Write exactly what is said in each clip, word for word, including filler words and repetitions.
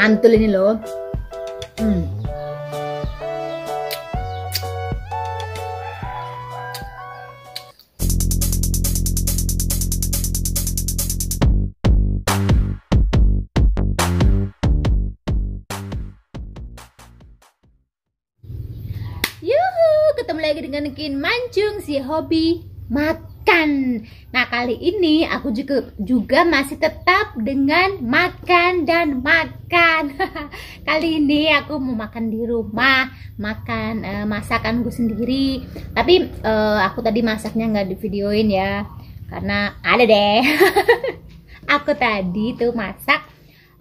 mantul ini loh. Hmm. Yuhu, ketemu lagi dengan Kin Mancung, si hobi makan. Nah, kali ini aku juga juga masih tetap dengan makan dan makan. Kali ini aku mau makan di rumah, makan uh, masakanku sendiri. Tapi uh, aku tadi masaknya nggak di videoin ya, karena ada deh. Aku tadi tuh masak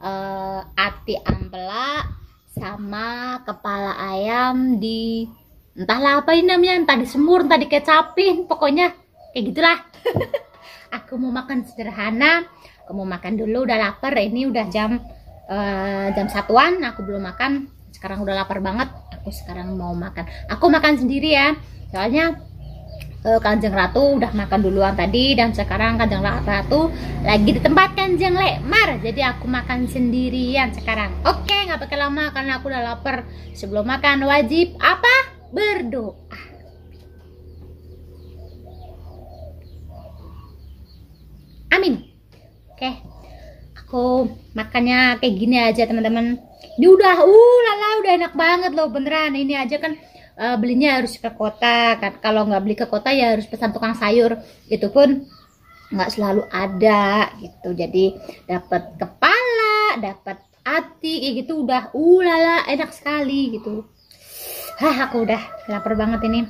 uh, ati ampela sama kepala ayam di entahlah apa ini namanya, entah disemur, entah dikecapin, pokoknya kayak gitulah. Aku mau makan sederhana, aku mau makan dulu, udah lapar. Ini udah jam uh, jam satuan, aku belum makan. Sekarang udah lapar banget, aku sekarang mau makan. Aku makan sendiri ya, soalnya uh, Kanjeng Ratu udah makan duluan tadi, dan sekarang Kanjeng Ratu lagi di tempat Kanjeng Lekmar, jadi aku makan sendirian sekarang. Oke, nggak pakai lama karena aku udah lapar. Sebelum makan wajib apa? Berdoa. Amin. Oke, aku makannya kayak gini aja teman-teman. Ini udah uh lala udah enak banget loh beneran. Ini aja kan uh, belinya harus ke kota kan. Kalau nggak beli ke kota ya harus pesan tukang sayur. Itu pun nggak selalu ada gitu. Jadi dapat kepala, dapat hati kayak gitu udah uh lala enak sekali gitu. Hah, aku udah lapar banget ini.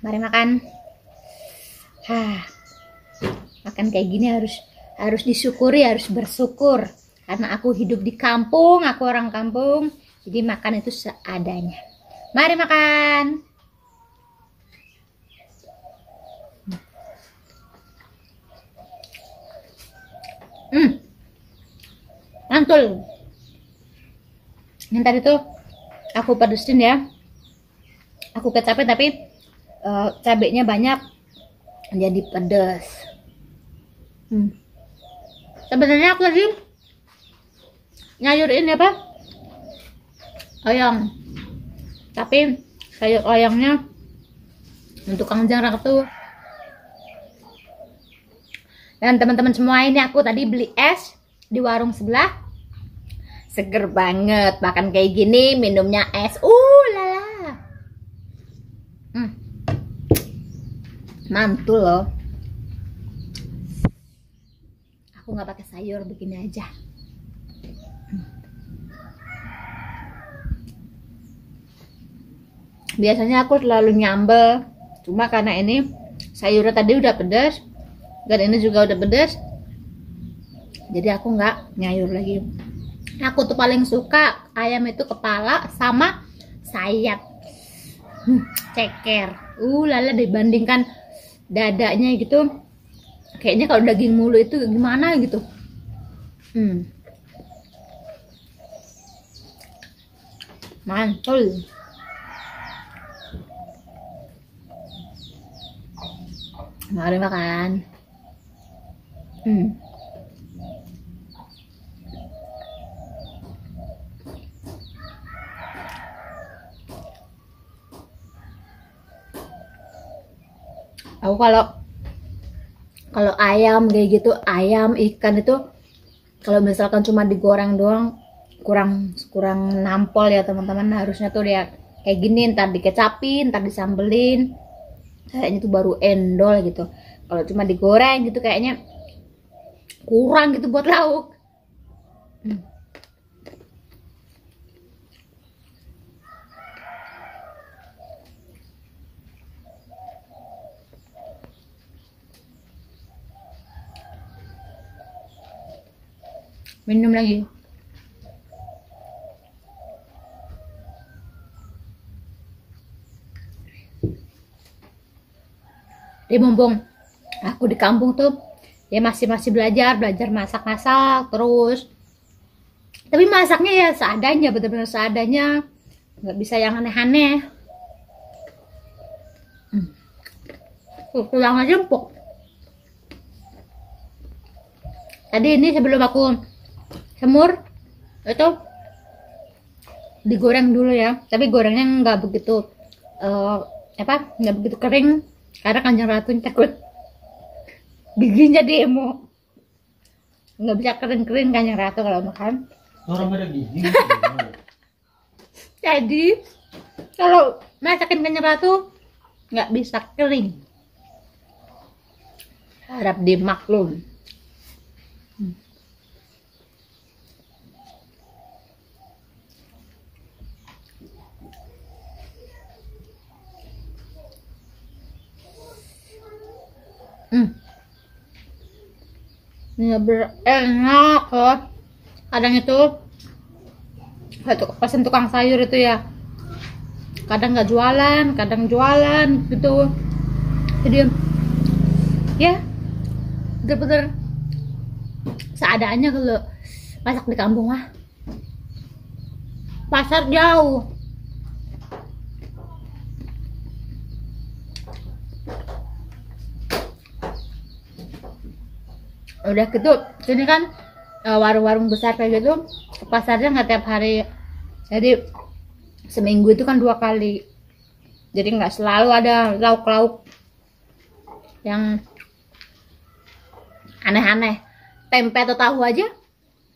Mari makan. Hah, makan kayak gini harus harus disyukuri, harus bersyukur. Karena aku hidup di kampung, aku orang kampung, jadi makan itu seadanya. Mari makan. Hmm, mantul. Yang tadi tuh aku pedesin ya. Aku kecapin tapi uh, cabenya banyak jadi pedas. Hmm. Sebenarnya aku tadi nyayurin apa? Oyong. Tapi sayur oyongnya untuk Kanjeng Ratu. Dan teman-teman semua, ini aku tadi beli es di warung sebelah. Seger banget, makan kayak gini minumnya es. Uh, lala. Hmm. Mantul loh. Aku nggak pakai sayur, begini aja. Hmm. Biasanya aku selalu nyambel, cuma karena ini sayurnya tadi udah pedas dan ini juga udah pedas, jadi aku nggak nyayur lagi. Aku tuh paling suka ayam itu kepala sama sayap. Hmm, ceker, uh lala dibandingkan dadanya gitu, kayaknya kalau daging mulu itu gimana gitu. Hmm. Mantul. Mari makan. Hmm. Aku kalau kalau ayam kayak gitu, ayam ikan itu kalau misalkan cuma digoreng doang kurang kurang nampol ya teman-teman. Harusnya tuh dia kayak gini, ntar dikecapin, ntar disambelin, kayaknya tuh baru endol gitu. Kalau cuma digoreng gitu kayaknya kurang gitu buat lauk. Hmm. Minum lagi. Di mumpung aku di kampung tuh ya masih masih belajar belajar masak-masak terus. Tapi masaknya ya seadanya, benar-benar seadanya, nggak bisa yang aneh-aneh. Hmm. Tulangnya empuk. Tadi ini sebelum aku semur itu digoreng dulu ya, tapi gorengnya nggak begitu uh, apa nggak begitu kering karena Kanjeng Ratu takut giginya demo, nggak bisa kering-kering Kanjeng Ratu kalau makan. Orang ada gigi. Jadi kalau masakin Kanjeng Ratu nggak bisa kering, harap dimaklum. Hmm. Ini berenak loh. Kadang itu satu pesen tukang sayur itu ya, kadang nggak jualan, kadang jualan gitu. Jadi ya bener-bener seadanya kalau masak di kampung lah. Pasar jauh. Udah gitu, ini kan warung-warung besar kayak gitu pasarnya nggak tiap hari, jadi seminggu itu kan dua kali, jadi nggak selalu ada lauk-lauk yang aneh-aneh. Tempe atau tahu aja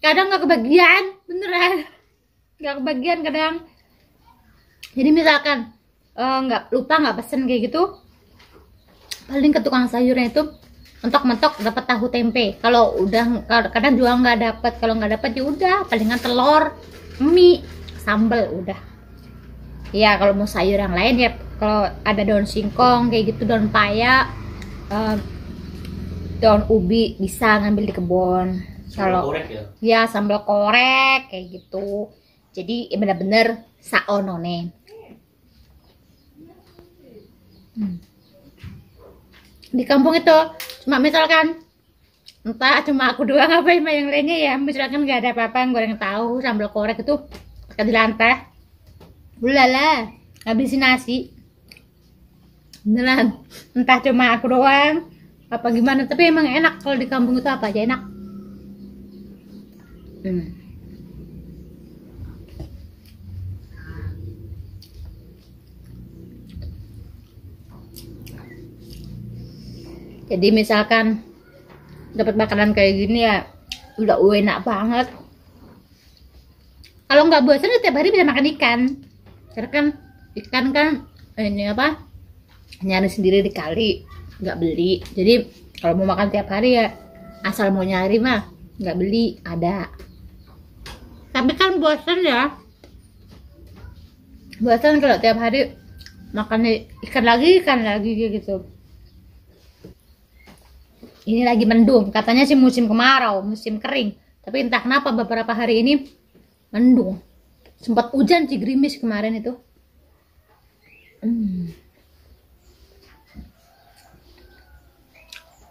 kadang nggak kebagian, beneran nggak kebagian kadang. Jadi misalkan nggak lupa nggak pesen kayak gitu, paling ke tukang sayurnya itu mentok-mentok dapat tahu tempe. Kalau udah kadang juga nggak dapat, kalau nggak dapat ya udah palingan telur, mie, sambal udah. Ya kalau mau sayur yang lain ya kalau ada daun singkong kayak gitu, daun paya, eh, daun ubi bisa ngambil di kebun. Kalau ya? Ya sambal korek kayak gitu. Jadi ya bener-bener saonone. Hmm. Di kampung itu cuma misalkan entah cuma aku doang apa yang lainnya ya, misalkan nggak ada apa-apa, goreng tahu, sambal korek itu di lantai, ulala habisin nasi beneran, entah cuma aku doang apa gimana, tapi emang enak kalau di kampung itu apa aja enak. hmm. Jadi misalkan dapat makanan kayak gini ya udah enak banget. Kalau nggak bosan tiap hari bisa makan ikan. Karena kan ikan kan ini apa? Nyari sendiri di kali, nggak beli. Jadi kalau mau makan tiap hari ya asal mau nyari mah nggak beli ada. Tapi kan bosan ya. Bosan kalau tiap hari makan ikan lagi, ikan lagi gitu. Ini lagi mendung, katanya sih musim kemarau, musim kering. Tapi entah kenapa beberapa hari ini mendung. Sempat hujan cigrimis kemarin itu. Hmm.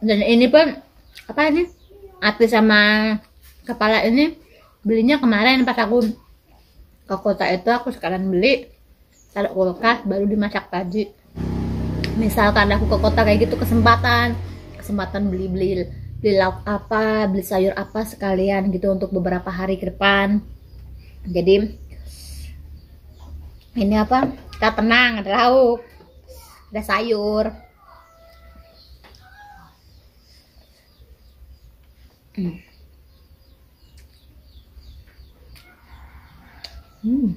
Dan ini pun apa ini? Ati sama kepala ini belinya kemarin pas aku ke kota itu, aku sekalian beli taruh kulkas baru dimasak tadi. Misalkan aku ke kota kayak gitu kesempatan kesempatan beli beli beli lauk apa, beli sayur apa sekalian gitu untuk beberapa hari ke depan. Jadi ini apa, kita tenang, ada lauk, ada sayur. hmm. Hmm.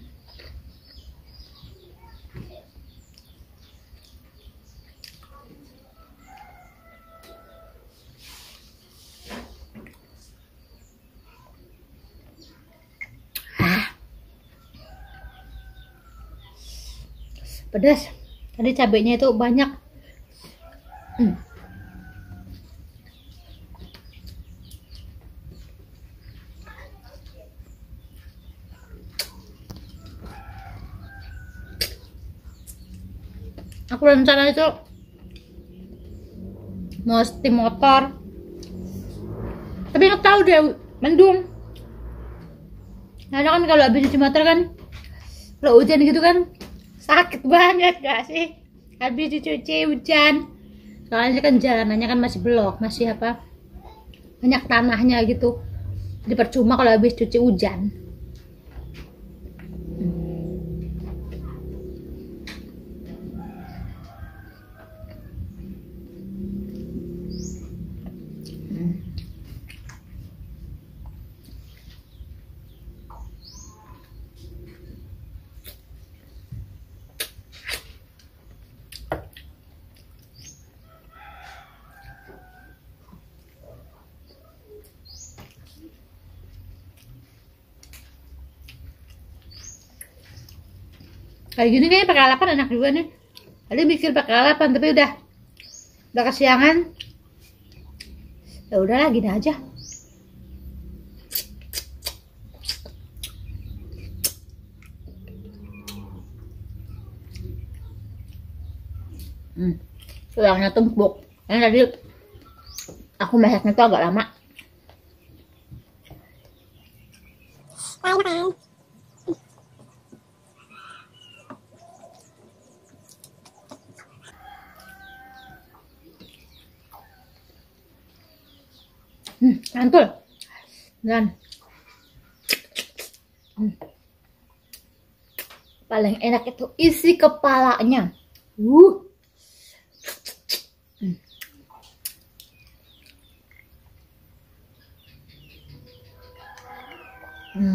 Pedas, tadi cabainya itu banyak. hmm. Aku rencana itu mau steam motor, tapi nggak tahu deh mendung. Karena kan kalau habis steam motor kan kalau hujan gitu kan sakit banget gak sih habis dicuci hujan, soalnya kan jalanannya kan masih belok, masih apa banyak tanahnya gitu, jadi percuma kalau habis cuci hujan. hmm. Kayak gini kayaknya pakai lalapan enak juga nih. Tadi mikir pakai lalapan tapi udah udah kesiangan. Ya udahlah gini aja. Hmm, tulangnya tumpuk. Karena tadi aku masaknya tuh agak lama. Hmm, mantul. Dan hmm. paling enak itu isi kepalanya. Uh. Hmm.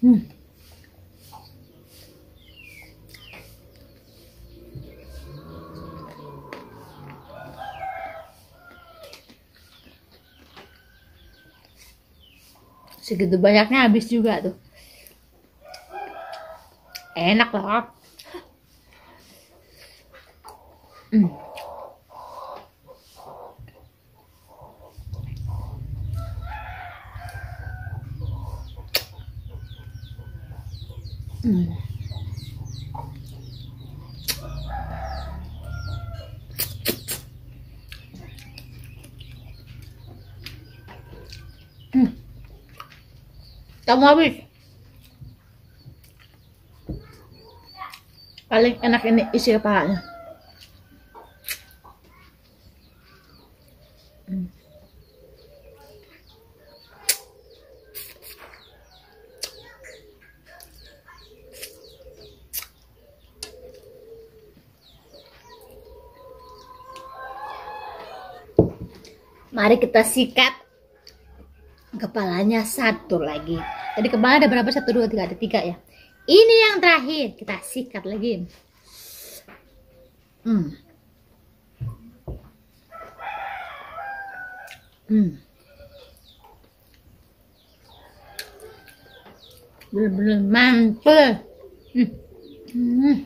Hmm. Hmm. Segitu banyaknya habis juga tuh. Enak loh. Hmm. Hmm. Hmm. Kamu habis. Paling enak ini isi kepalanya. Hmm. Mari kita sikat kepalanya satu lagi. Tadi kepala ada berapa? Satu, dua, tiga. Ada tiga ya. Ini yang terakhir. Kita sikat lagi. Hmm. Hmm. Bener-bener mantul. Hmm. Hmm.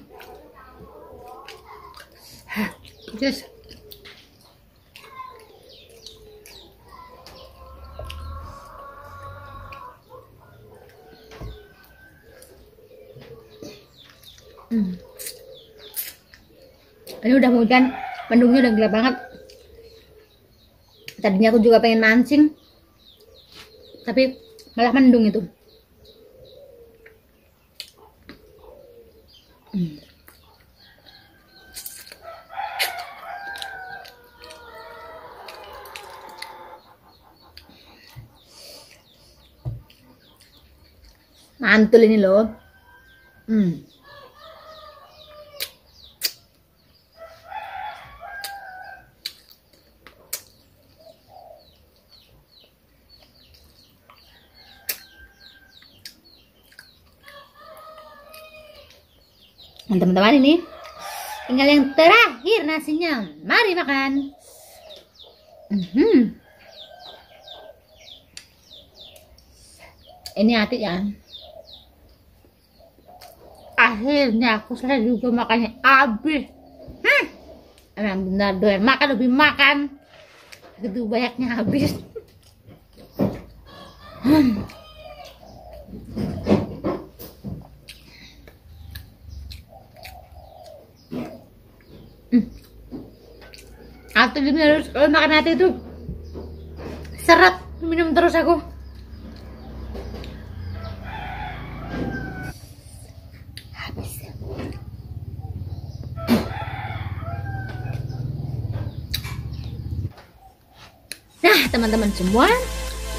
Hah. Just. Hmm. Ini udah hujan, mendungnya udah gelap banget. Tadinya aku juga pengen mancing, tapi malah mendung itu. Hmm. Mantul ini loh. Hmm. Teman-teman, ini tinggal yang terakhir nasinya. Mari makan. Mm-hmm. Ini hati ya. Akhirnya aku selesai juga makannya habis. Hmm. Emang benar doyan makan lebih makan. Begitu banyaknya habis. Hmm. Atau gini harus kalau makan hati itu seret minum terus aku. Habis. Nah teman-teman semua,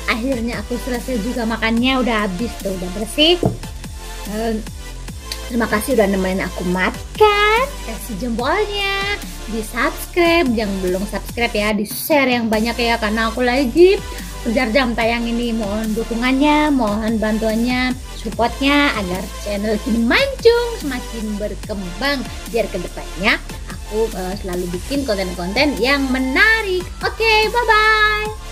akhirnya aku selesai juga makannya, udah habis tuh, udah bersih. Um, terima kasih udah nemenin aku makan. Kasih jempolnya, di subscribe yang belum subscribe ya, di share yang banyak ya, karena aku lagi kejar jam tayang ini. Mohon dukungannya, mohon bantuannya, supportnya agar channel KIN Mancung semakin berkembang, biar kedepannya aku uh, selalu bikin konten-konten yang menarik. Oke, okay, bye bye.